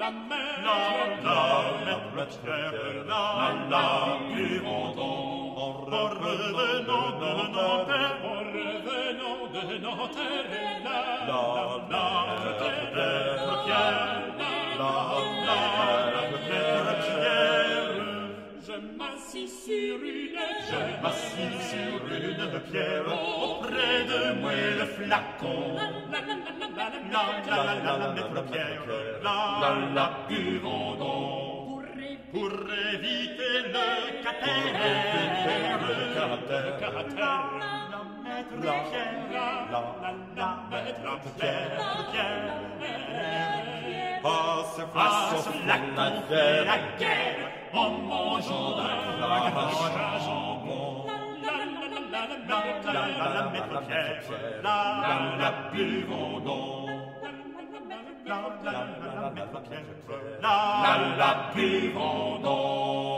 la mer trêve là, du Vendôme, en revenant de Nanterre, la mer, Je m'assis sur une pierre, auprès de moi le flacon, la du Vendôme, pour éviter le catère. La maître pierre passe au flacon la guerre en mangeant d'un lâche à jambon. La maître pierre la buvons donc.